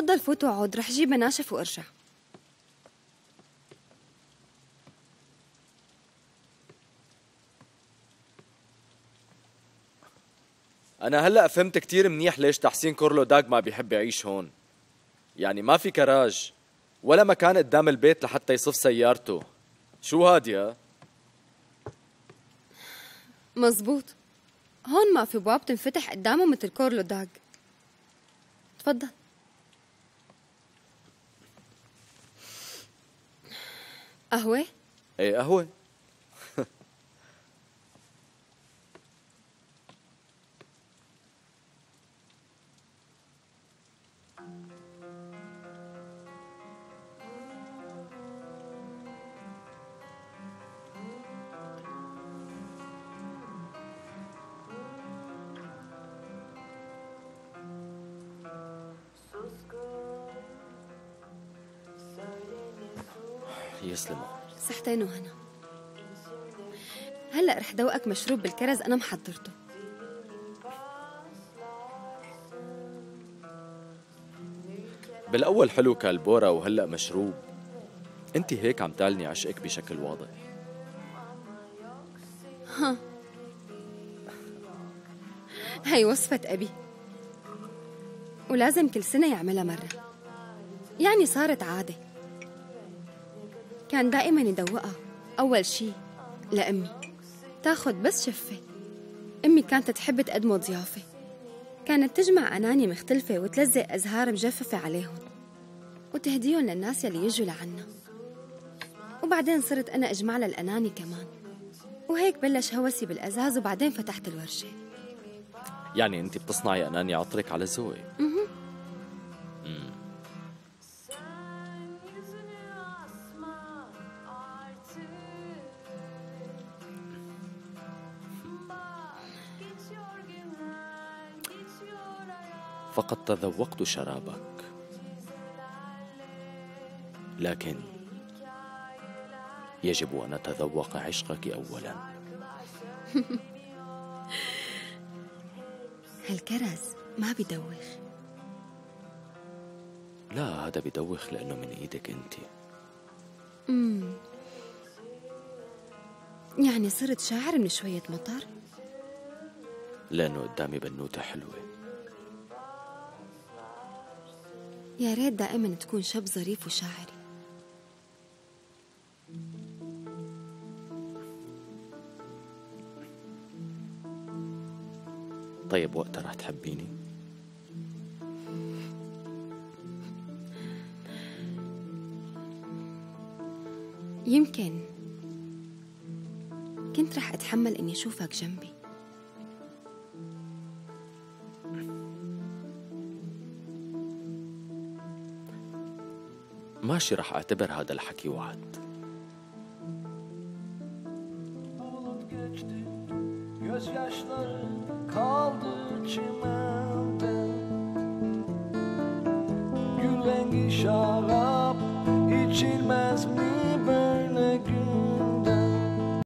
تفضل فوت وعود، رح جيب مناشف وارجع. أنا هلأ فهمت كتير منيح ليش تحسين كورلو داغ ما بيحب يعيش هون. يعني ما في كراج ولا مكان قدام البيت لحتى يصف سيارته. شو هادي ها؟ مزبوط، هون ما في بواب تنفتح قدامه مثل كورلو داغ. تفضل. قهوة؟ ايه قهوة. يسلموا صحتين وهنا. هلا رح ذوقك مشروب بالكرز انا محضرته. بالاول حلو كالبورا وهلا مشروب. انت هيك عم تعلني عشقك بشكل واضح. ها هي وصفة ابي ولازم كل سنة يعملها مرة، يعني صارت عادة. كان دائما يدوقها أول شي لأمي، تاخد بس شفة. أمي كانت تحب تقدمه ضيافة، كانت تجمع أناني مختلفة وتلزق أزهار مجففة عليهم وتهديهم للناس يلي يجوا لعنا. وبعدين صرت أنا أجمع لها الأناني كمان، وهيك بلش هوسي بالأزاز، وبعدين فتحت الورشة. يعني أنت بتصنعي أناني عطرك على ذوقي؟ فقد تذوقت شرابك، لكن يجب أن أتذوق عشقك أولاً. هالكرز ما بيدوخ. لا، هذا بيدوخ لأنه من إيدك أنت. يعني صرت شاعر من شوية مطر؟ لأنه قدامي بنوتة حلوة. يا ريت دائما تكون شاب ظريف وشاعري. طيب وقتها رح تحبيني؟ يمكن كنت رح أتحمل إني أشوفك جنبي. ماشي، رح أعتبر هذا الحكي وعد.